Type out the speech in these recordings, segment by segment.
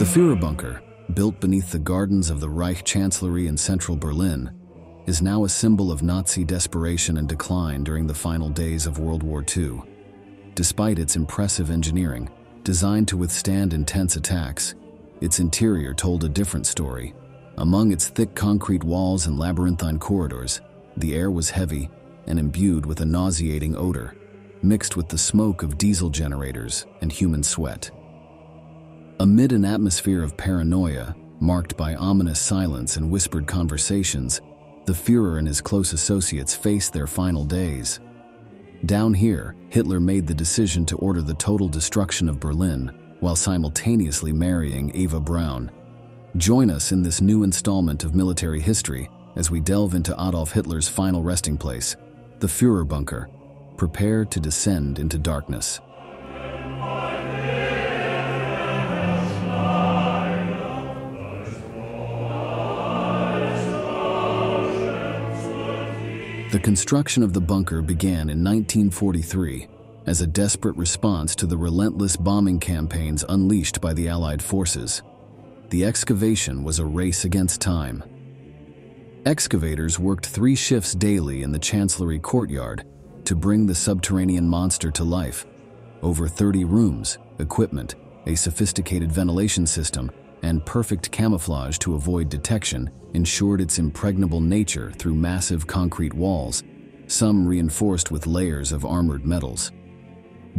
The Führerbunker, built beneath the gardens of the Reich Chancellery in central Berlin, is now a symbol of Nazi desperation and decline during the final days of World War II. Despite its impressive engineering, designed to withstand intense attacks, its interior told a different story. Among its thick concrete walls and labyrinthine corridors, the air was heavy and imbued with a nauseating odor, mixed with the smoke of diesel generators and human sweat. Amid an atmosphere of paranoia, marked by ominous silence and whispered conversations, the Führer and his close associates faced their final days. Down here, Hitler made the decision to order the total destruction of Berlin, while simultaneously marrying Eva Braun. Join us in this new installment of military history as we delve into Adolf Hitler's final resting place, the Führerbunker. Prepare to descend into darkness. The construction of the bunker began in 1943 as a desperate response to the relentless bombing campaigns unleashed by the Allied forces. The excavation was a race against time. Excavators worked 3 shifts daily in the Chancellery courtyard to bring the subterranean monster to life. Over 30 rooms, equipment, a sophisticated ventilation system, and perfect camouflage to avoid detection ensured its impregnable nature through massive concrete walls, some reinforced with layers of armored metals.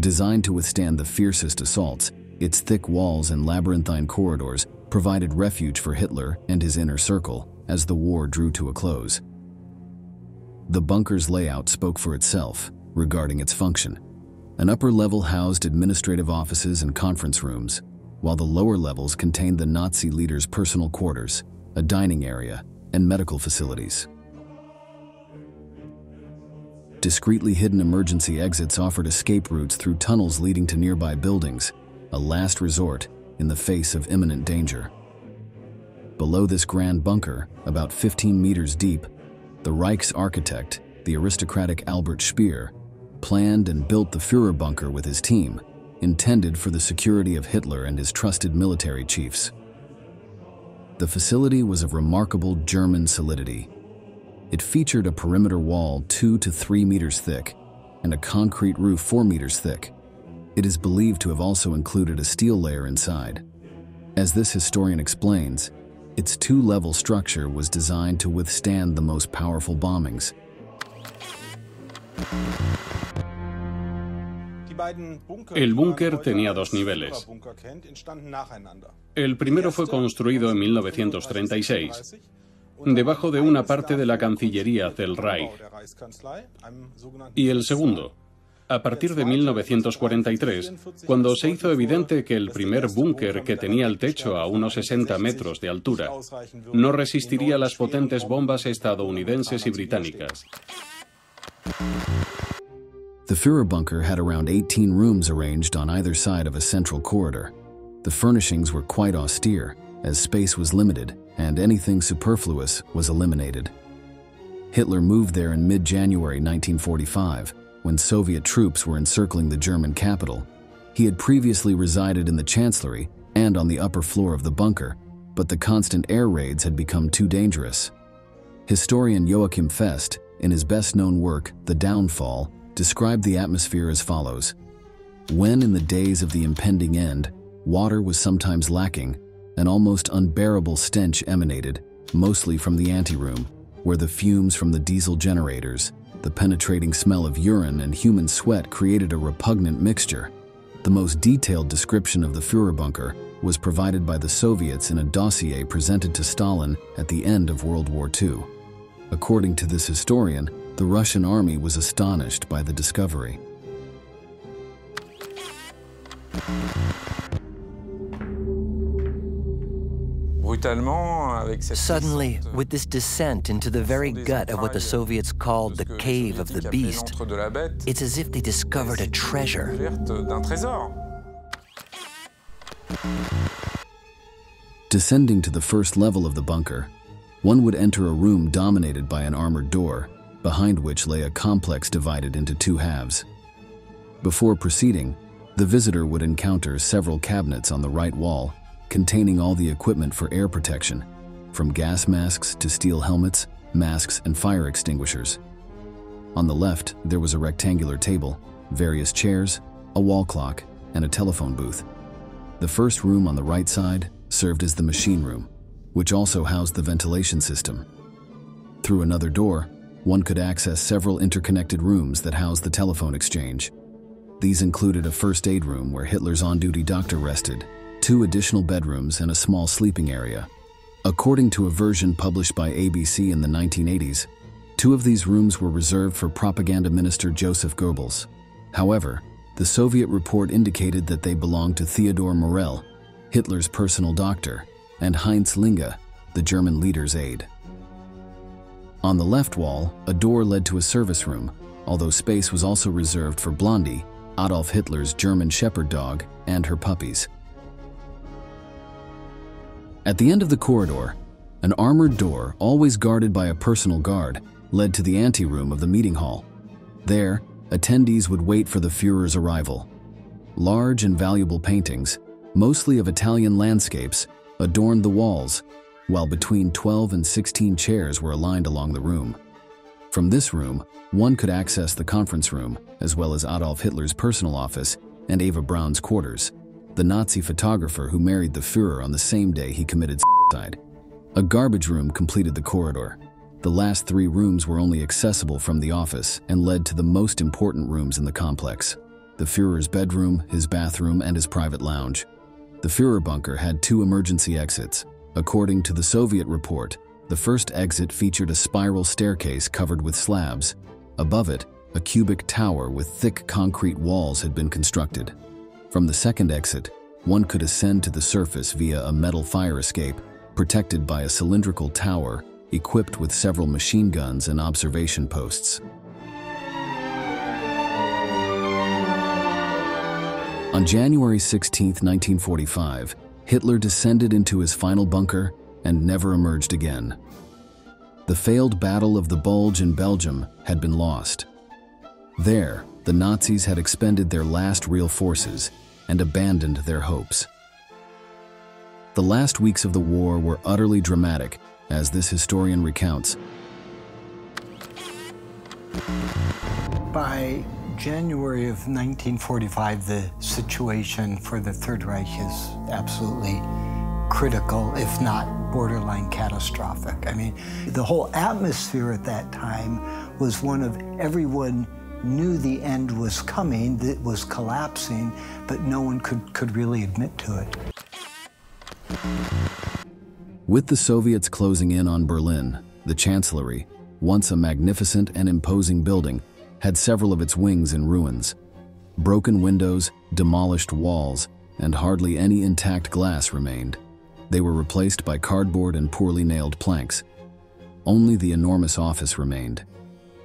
Designed to withstand the fiercest assaults, its thick walls and labyrinthine corridors provided refuge for Hitler and his inner circle as the war drew to a close. The bunker's layout spoke for itself regarding its function. An upper level housed administrative offices and conference rooms, while the lower levels contained the Nazi leaders' personal quarters, a dining area, and medical facilities. Discreetly hidden emergency exits offered escape routes through tunnels leading to nearby buildings, a last resort in the face of imminent danger. Below this grand bunker, about 15 meters deep, the Reich's architect, the aristocratic Albert Speer, planned and built the Führerbunker with his team, intended for the security of Hitler and his trusted military chiefs. The facility was of remarkable German solidity. It featured a perimeter wall 2 to 3 meters thick and a concrete roof 4 meters thick. It is believed to have also included a steel layer inside. As this historian explains, its 2-level structure was designed to withstand the most powerful bombings. El búnker tenía 2 niveles. El primero fue construido en 1936, debajo de una parte de la Cancillería del Reich, y el segundo, a partir de 1943, cuando se hizo evidente que el primer búnker, que tenía el techo a unos 60 metros de altura, no resistiría las potentes bombas estadounidenses y británicas. The Führerbunker had around 18 rooms arranged on either side of a central corridor. The furnishings were quite austere, as space was limited and anything superfluous was eliminated. Hitler moved there in mid-January 1945, when Soviet troops were encircling the German capital. He had previously resided in the Chancellery and on the upper floor of the bunker, but the constant air raids had become too dangerous. Historian Joachim Fest, in his best-known work, The Downfall, described the atmosphere as follows. When in the days of the impending end, water was sometimes lacking, an almost unbearable stench emanated, mostly from the anteroom, where the fumes from the diesel generators, the penetrating smell of urine and human sweat created a repugnant mixture. The most detailed description of the Führerbunker was provided by the Soviets in a dossier presented to Stalin at the end of World War II. According to this historian, the Russian army was astonished by the discovery. Suddenly, with this descent into the very gut of what the Soviets called the cave of the beast, it's as if they discovered a treasure. Descending to the first level of the bunker, one would enter a room dominated by an armored door, behind which lay a complex divided into 2 halves. Before proceeding, the visitor would encounter several cabinets on the right wall, containing all the equipment for air protection, from gas masks to steel helmets, masks, and fire extinguishers. On the left, there was a rectangular table, various chairs, a wall clock, and a telephone booth. The first room on the right side served as the machine room, which also housed the ventilation system. Through another door, one could access several interconnected rooms that housed the telephone exchange. These included a first aid room where Hitler's on-duty doctor rested, two additional bedrooms, and a small sleeping area. According to a version published by ABC in the 1980s, two of these rooms were reserved for propaganda minister Joseph Goebbels. However, the Soviet report indicated that they belonged to Theodor Morell, Hitler's personal doctor, and Heinz Linge, the German leader's aide. On the left wall, a door led to a service room, although space was also reserved for Blondi, Adolf Hitler's German shepherd dog, and her puppies. At the end of the corridor, an armored door, always guarded by a personal guard, led to the anteroom of the meeting hall. There, attendees would wait for the Führer's arrival. Large and valuable paintings, mostly of Italian landscapes, adorned the walls, while between 12 and 16 chairs were aligned along the room. From this room, one could access the conference room, as well as Adolf Hitler's personal office and Eva Braun's quarters, the Nazi photographer who married the Führer on the same day he committed suicide. A garbage room completed the corridor. The last three rooms were only accessible from the office and led to the most important rooms in the complex: the Führer's bedroom, his bathroom, and his private lounge. The Führerbunker had two emergency exits. According to the Soviet report, the first exit featured a spiral staircase covered with slabs. Above it, a cubic tower with thick concrete walls had been constructed. From the second exit, one could ascend to the surface via a metal fire escape, protected by a cylindrical tower equipped with several machine guns and observation posts. On January 16, 1945, Hitler descended into his final bunker and never emerged again. The failed Battle of the Bulge in Belgium had been lost. There, the Nazis had expended their last real forces and abandoned their hopes. The last weeks of the war were utterly dramatic, as this historian recounts. By January of 1945, the situation for the Third Reich is absolutely critical, if not borderline catastrophic. I mean, the whole atmosphere at that time was one of everyone knew the end was coming, that was collapsing, but no one could really admit to it. With the Soviets closing in on Berlin, the Chancellery, once a magnificent and imposing building, had several of its wings in ruins. Broken windows, demolished walls, and hardly any intact glass remained. They were replaced by cardboard and poorly nailed planks. Only the enormous office remained.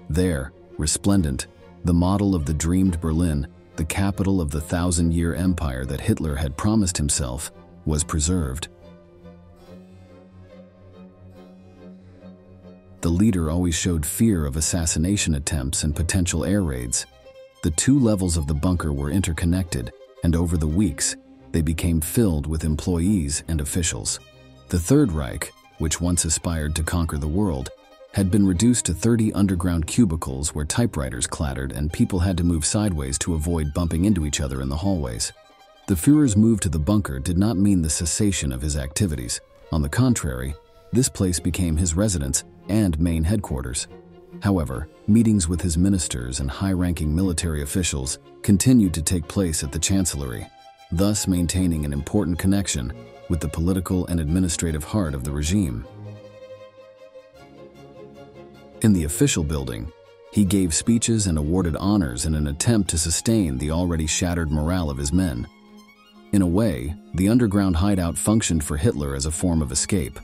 There, resplendent, the model of the dreamed Berlin, the capital of the thousand-year empire that Hitler had promised himself, was preserved. The leader always showed fear of assassination attempts and potential air raids. The two levels of the bunker were interconnected, and over the weeks, they became filled with employees and officials. The Third Reich, which once aspired to conquer the world, had been reduced to 30 underground cubicles where typewriters clattered and people had to move sideways to avoid bumping into each other in the hallways. The Führer's move to the bunker did not mean the cessation of his activities. On the contrary, this place became his residence and main headquarters. However, meetings with his ministers and high-ranking military officials continued to take place at the Chancellery, thus maintaining an important connection with the political and administrative heart of the regime. In the official building, he gave speeches and awarded honors in an attempt to sustain the already shattered morale of his men. In a way, the underground hideout functioned for Hitler as a form of escape,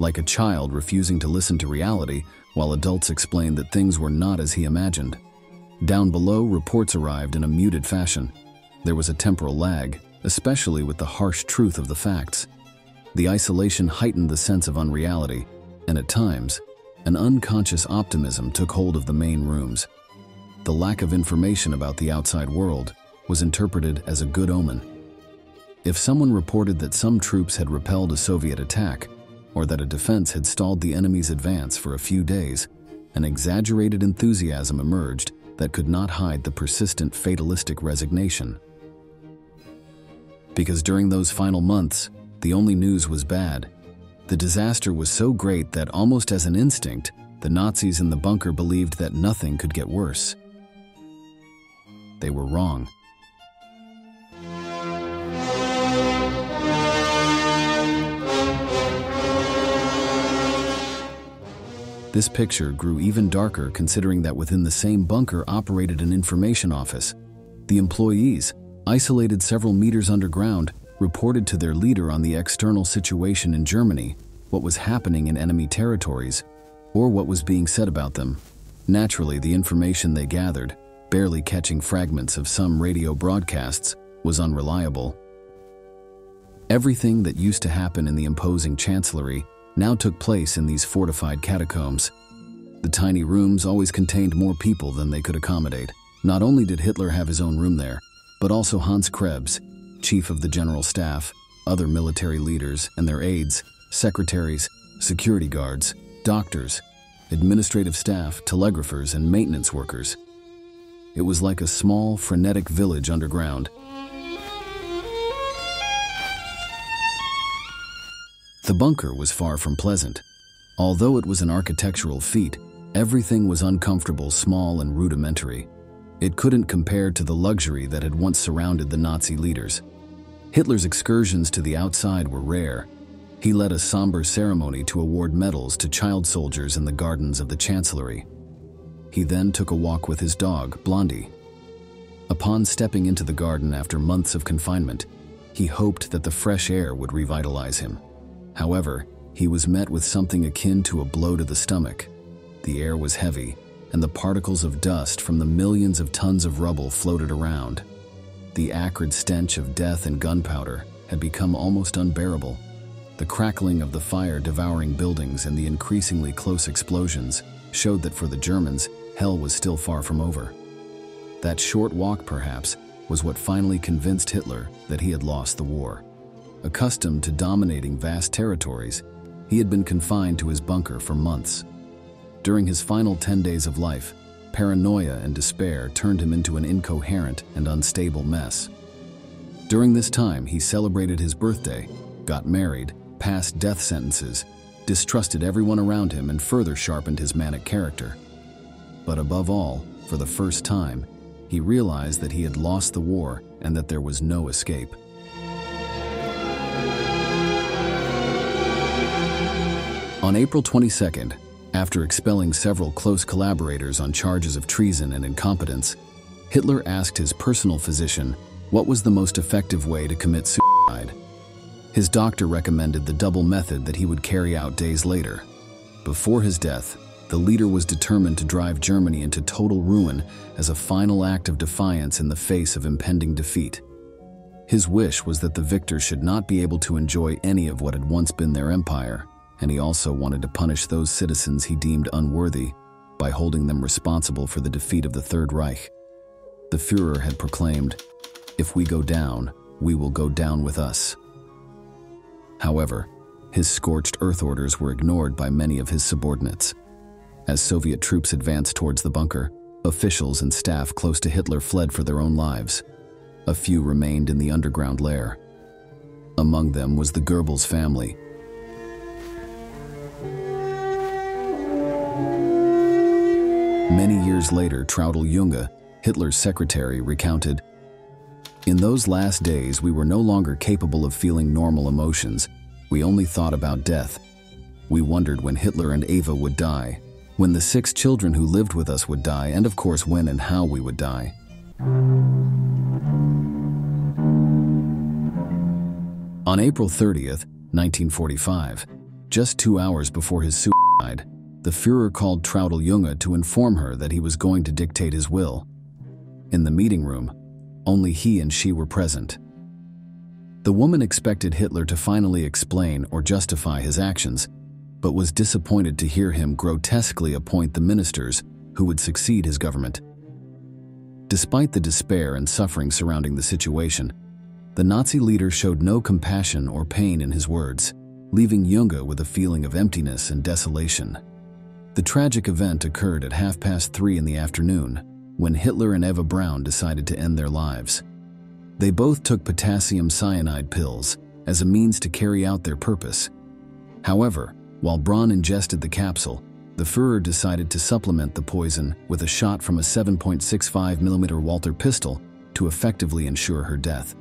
like a child refusing to listen to reality while adults explained that things were not as he imagined. Down below, reports arrived in a muted fashion. There was a temporal lag, especially with the harsh truth of the facts. The isolation heightened the sense of unreality, and at times, an unconscious optimism took hold of the main rooms. The lack of information about the outside world was interpreted as a good omen. If someone reported that some troops had repelled a Soviet attack, or that a defense had stalled the enemy's advance for a few days, an exaggerated enthusiasm emerged that could not hide the persistent fatalistic resignation. Because during those final months, the only news was bad. The disaster was so great that, almost as an instinct, the Nazis in the bunker believed that nothing could get worse. They were wrong. This picture grew even darker considering that within the same bunker operated an information office. The employees, isolated several meters underground, reported to their leader on the external situation in Germany, what was happening in enemy territories, or what was being said about them. Naturally, the information they gathered, barely catching fragments of some radio broadcasts, was unreliable. Everything that used to happen in the imposing chancellery now took place in these fortified catacombs. The tiny rooms always contained more people than they could accommodate. Not only did Hitler have his own room there, but also Hans Krebs, chief of the general staff, other military leaders and their aides, secretaries, security guards, doctors, administrative staff, telegraphers, and maintenance workers. It was like a small, frenetic village underground. The bunker was far from pleasant. Although it was an architectural feat, everything was uncomfortable, small, and rudimentary. It couldn't compare to the luxury that had once surrounded the Nazi leaders. Hitler's excursions to the outside were rare. He led a somber ceremony to award medals to child soldiers in the gardens of the Chancellery. He then took a walk with his dog, Blondi. Upon stepping into the garden after months of confinement, he hoped that the fresh air would revitalize him. However, he was met with something akin to a blow to the stomach. The air was heavy, and the particles of dust from the millions of tons of rubble floated around. The acrid stench of death and gunpowder had become almost unbearable. The crackling of the fire devouring buildings and the increasingly close explosions showed that for the Germans, hell was still far from over. That short walk, perhaps, was what finally convinced Hitler that he had lost the war. Accustomed to dominating vast territories, he had been confined to his bunker for months. During his final 10 days of life, paranoia and despair turned him into an incoherent and unstable mess. During this time, he celebrated his birthday, got married, passed death sentences, distrusted everyone around him, and further sharpened his manic character. But above all, for the first time, he realized that he had lost the war and that there was no escape. On April 22nd, after expelling several close collaborators on charges of treason and incompetence, Hitler asked his personal physician what was the most effective way to commit suicide. His doctor recommended the double method that he would carry out days later. Before his death, the leader was determined to drive Germany into total ruin as a final act of defiance in the face of impending defeat. His wish was that the victor should not be able to enjoy any of what had once been their empire, and he also wanted to punish those citizens he deemed unworthy by holding them responsible for the defeat of the Third Reich. The Führer had proclaimed, "If we go down, we will go down with us." However, his scorched earth orders were ignored by many of his subordinates. As Soviet troops advanced towards the bunker, officials and staff close to Hitler fled for their own lives. A few remained in the underground lair. Among them was the Goebbels family. Many years later, Traudl Junge, Hitler's secretary, recounted, "In those last days, we were no longer capable of feeling normal emotions. We only thought about death. We wondered when Hitler and Eva would die, when the 6 children who lived with us would die, and of course when and how we would die." On April 30th, 1945, just 2 hours before his suicide, the Führer called Traudl Junge to inform her that he was going to dictate his will. In the meeting room, only he and she were present. The woman expected Hitler to finally explain or justify his actions, but was disappointed to hear him grotesquely appoint the ministers who would succeed his government. Despite the despair and suffering surrounding the situation, The Nazi leader showed no compassion or pain in his words, leaving Junge with a feeling of emptiness and desolation. The tragic event occurred at 3:30 in the afternoon, when Hitler and Eva Braun decided to end their lives. They both took potassium cyanide pills as a means to carry out their purpose. However, while Braun ingested the capsule, the Führer decided to supplement the poison with a shot from a 7.65mm Walther pistol to effectively ensure her death.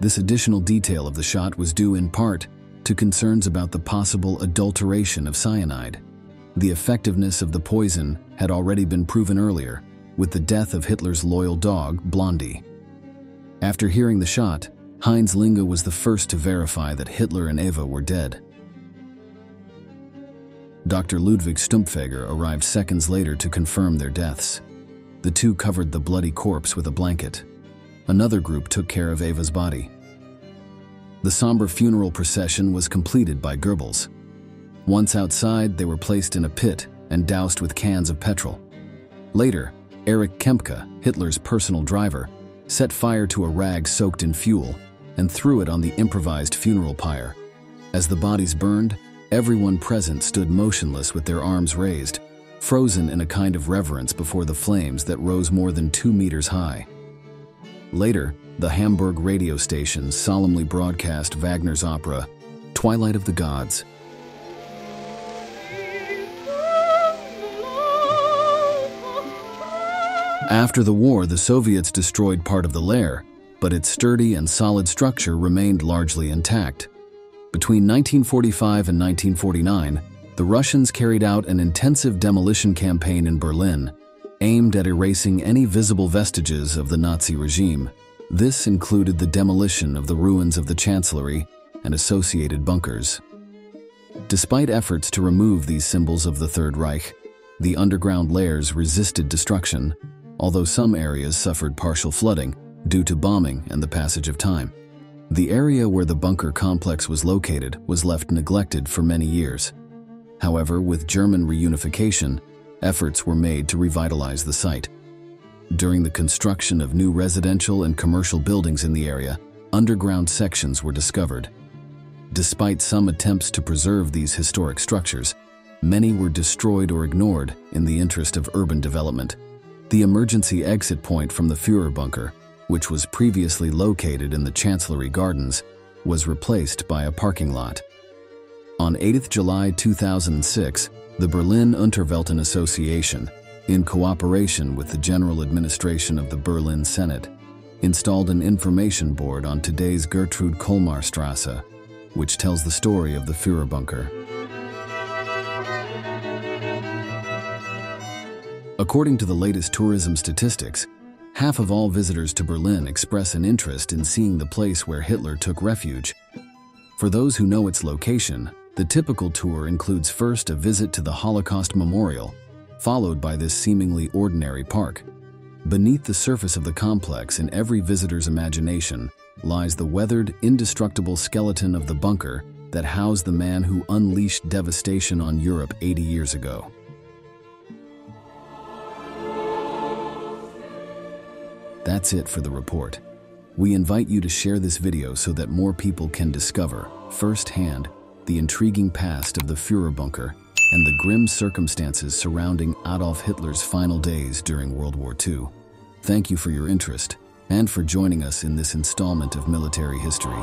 This additional detail of the shot was due in part to concerns about the possible adulteration of cyanide. The effectiveness of the poison had already been proven earlier, with the death of Hitler's loyal dog, Blondi. After hearing the shot, Heinz Linge was the first to verify that Hitler and Eva were dead. Dr. Ludwig Stumpfeger arrived seconds later to confirm their deaths. The two covered the bloody corpse with a blanket. Another group took care of Eva's body. The somber funeral procession was completed by Goebbels. Once outside, they were placed in a pit and doused with cans of petrol. Later, Erich Kempka, Hitler's personal driver, set fire to a rag soaked in fuel and threw it on the improvised funeral pyre. As the bodies burned, everyone present stood motionless with their arms raised, frozen in a kind of reverence before the flames that rose more than 2 meters high. Later, the Hamburg radio station solemnly broadcast Wagner's opera, Twilight of the Gods. After the war, the Soviets destroyed part of the lair, but its sturdy and solid structure remained largely intact. Between 1945 and 1949, the Russians carried out an intensive demolition campaign in Berlin, aimed at erasing any visible vestiges of the Nazi regime. This included the demolition of the ruins of the Chancellery and associated bunkers. Despite efforts to remove these symbols of the Third Reich, the underground lairs resisted destruction, although some areas suffered partial flooding due to bombing and the passage of time. The area where the bunker complex was located was left neglected for many years. However, with German reunification, efforts were made to revitalize the site. During the construction of new residential and commercial buildings in the area, underground sections were discovered. Despite some attempts to preserve these historic structures, many were destroyed or ignored in the interest of urban development. The emergency exit point from the Führerbunker, which was previously located in the Chancellery Gardens, was replaced by a parking lot. On 8th July 2006, the Berlin Unterwelten Association, in cooperation with the General Administration of the Berlin Senate, installed an information board on today's Gertrud-Kolmar-Strasse, which tells the story of the Führerbunker. According to the latest tourism statistics, half of all visitors to Berlin express an interest in seeing the place where Hitler took refuge. For those who know its location, the typical tour includes first a visit to the Holocaust Memorial, followed by this seemingly ordinary park. Beneath the surface of the complex, in every visitor's imagination, lies the weathered, indestructible skeleton of the bunker that housed the man who unleashed devastation on Europe 80 years ago. That's it for the report. We invite you to share this video so that more people can discover, firsthand, the intriguing past of the Führerbunker and the grim circumstances surrounding Adolf Hitler's final days during World War II. Thank you for your interest and for joining us in this installment of Military History.